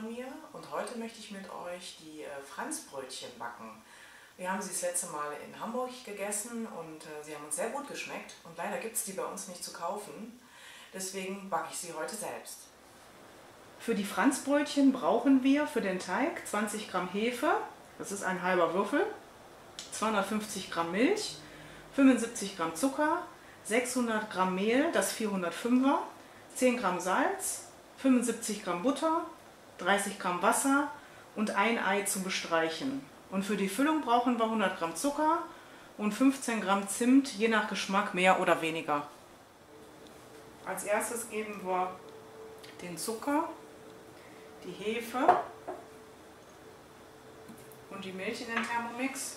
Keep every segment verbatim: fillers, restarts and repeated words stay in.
von mir und heute möchte ich mit euch die Franzbrötchen backen. Wir haben sie das letzte Mal in Hamburg gegessen und sie haben uns sehr gut geschmeckt und leider gibt es die bei uns nicht zu kaufen. Deswegen backe ich sie heute selbst. Für die Franzbrötchen brauchen wir für den Teig zwanzig Gramm Hefe, das ist ein halber Würfel, zweihundertfünfzig Gramm Milch, fünfundsiebzig Gramm Zucker, sechshundert Gramm Mehl, das vierhundertfünfer, zehn Gramm Salz, fünfundsiebzig Gramm Butter, dreißig Gramm Wasser und ein Ei zu bestreichen. Und für die Füllung brauchen wir hundert Gramm Zucker und fünfzehn Gramm Zimt, je nach Geschmack mehr oder weniger. Als erstes geben wir den Zucker, die Hefe und die Milch in den Thermomix.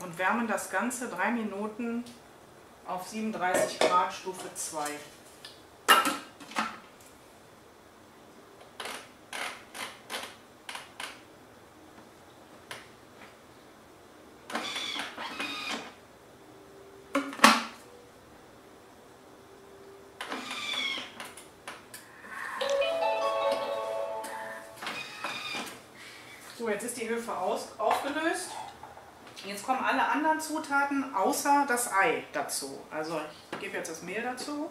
Und wärmen das Ganze drei Minuten auf siebenunddreißig Grad Stufe zwei. So, jetzt ist die Hefe aus, aufgelöst. Jetzt kommen alle anderen Zutaten außer das Ei dazu. Also ich gebe jetzt das Mehl dazu.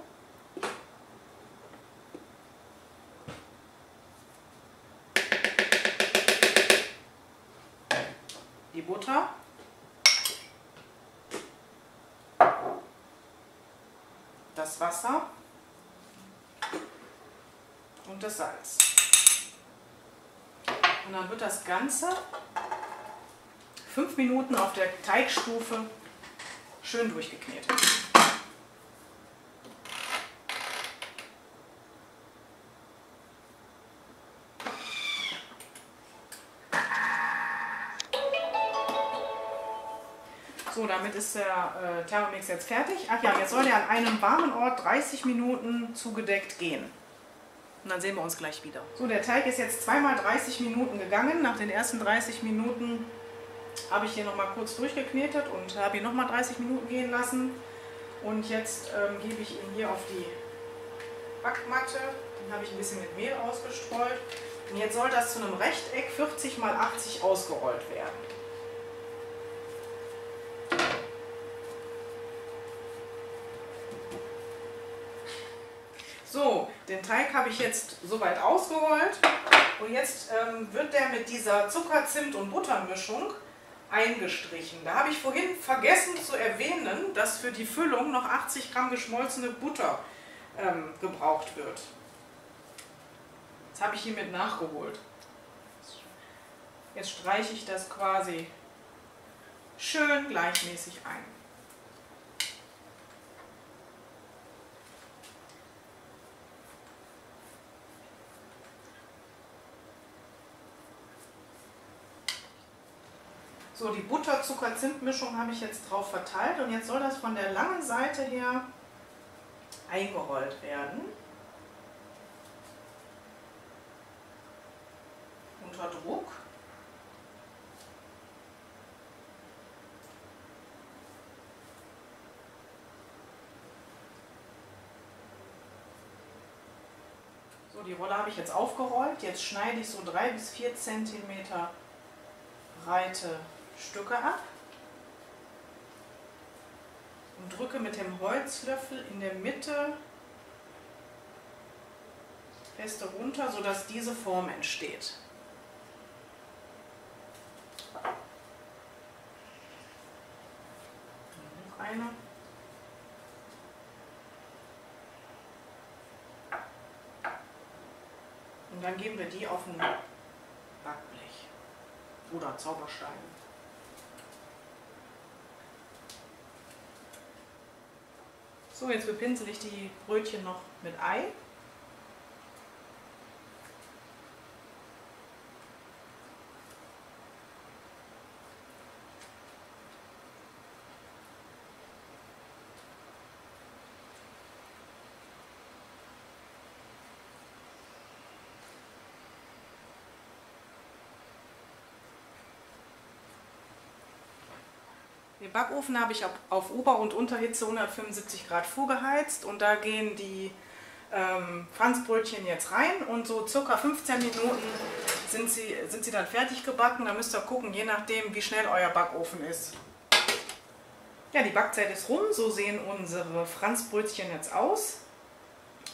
Die Butter. Das Wasser. Und das Salz. Und dann wird das Ganze fünf Minuten auf der Teigstufe schön durchgeknetet. So, damit ist der äh, Thermomix jetzt fertig. Ach ja, jetzt soll der an einem warmen Ort dreißig Minuten zugedeckt gehen. Und dann sehen wir uns gleich wieder. So, der Teig ist jetzt zweimal dreißig Minuten gegangen. Nach den ersten dreißig Minuten habe ich hier noch mal kurz durchgeknetet und habe ihn noch mal dreißig Minuten gehen lassen. Und jetzt ähm, gebe ich ihn hier auf die Backmatte. Den habe ich ein bisschen mit Mehl ausgestreut. Und jetzt soll das zu einem Rechteck vierzig mal achtzig ausgerollt werden. So, den Teig habe ich jetzt soweit ausgerollt. Und jetzt ähm, wird der mit dieser Zucker-, Zimt- und Buttermischung eingestrichen. Da habe ich vorhin vergessen zu erwähnen, dass für die Füllung noch achtzig Gramm geschmolzene Butter ähm, gebraucht wird. Das habe ich hiermit nachgeholt. Jetzt streiche ich das quasi schön gleichmäßig ein. So, die Butter-Zucker-Zimt-Mischung habe ich jetzt drauf verteilt und jetzt soll das von der langen Seite her eingerollt werden. Unter Druck. So, die Rolle habe ich jetzt aufgerollt. Jetzt schneide ich so drei bis vier Zentimeter breite Stücke ab und drücke mit dem Holzlöffel in der Mitte feste runter, sodass diese Form entsteht. Noch eine. Und dann geben wir die auf ein Backblech oder Zauberstein. So, jetzt bepinsel ich die Brötchen noch mit Ei. Den Backofen habe ich auf Ober- und Unterhitze hundertfünfundsiebzig Grad vorgeheizt und da gehen die ähm, Franzbrötchen jetzt rein und so circa fünfzehn Minuten sind sie, sind sie dann fertig gebacken. Da müsst ihr gucken, je nachdem wie schnell euer Backofen ist. Ja, die Backzeit ist rum, so sehen unsere Franzbrötchen jetzt aus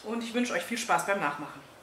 und ich wünsche euch viel Spaß beim Nachmachen.